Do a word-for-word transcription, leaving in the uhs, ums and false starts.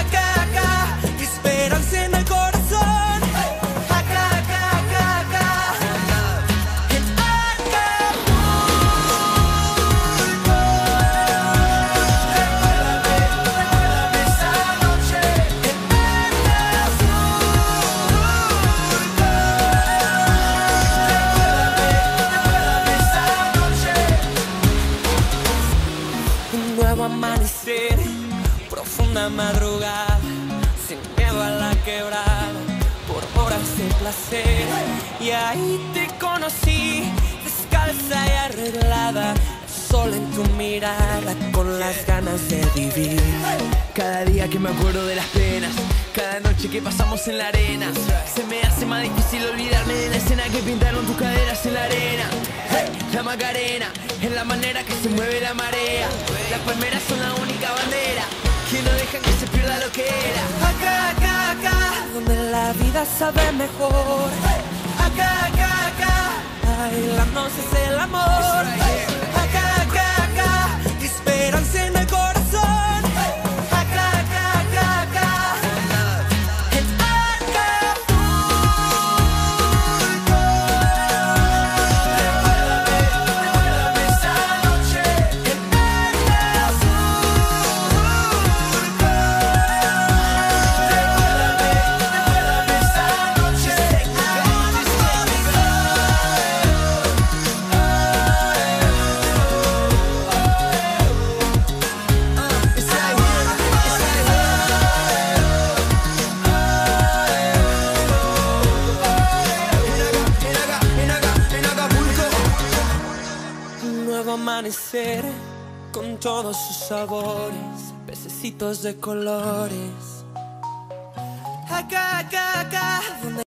acá, acá, esperanza en el corazón. Acá, acá, acá, acá, en Acapulco. Recuérdame, recuérdame esa noche en Acapulco. Recuérdame, recuérdame esa noche. Un nuevo amanecer, profunda madrugada, sin miedo a la quebrada, por horas de placer. Y ahí te conocí, descalza y arreglada, el sol en tu mirada, con las ganas de vivir. Cada día que me acuerdo de las penas, cada noche que pasamos en la arena, se me hace más difícil olvidarme de la escena que pintaron tus caderas en la arena. Hey, la Macarena es la manera que se mueve la marea, las palmeras son la única bandera que no dejan que se pierda lo que era. Acá, acá, acá, donde la vida sabe mejor. Acá, acá, acá, bailándonos es el amor. Acá, acá, acá, esperanza en el corazón. Acá, acá, acá, acá, en Acapulco. Recuérdame, recuérdame esa noche en Acapulco. Amanecer con todos sus sabores, pececitos de colores. Acá, acá.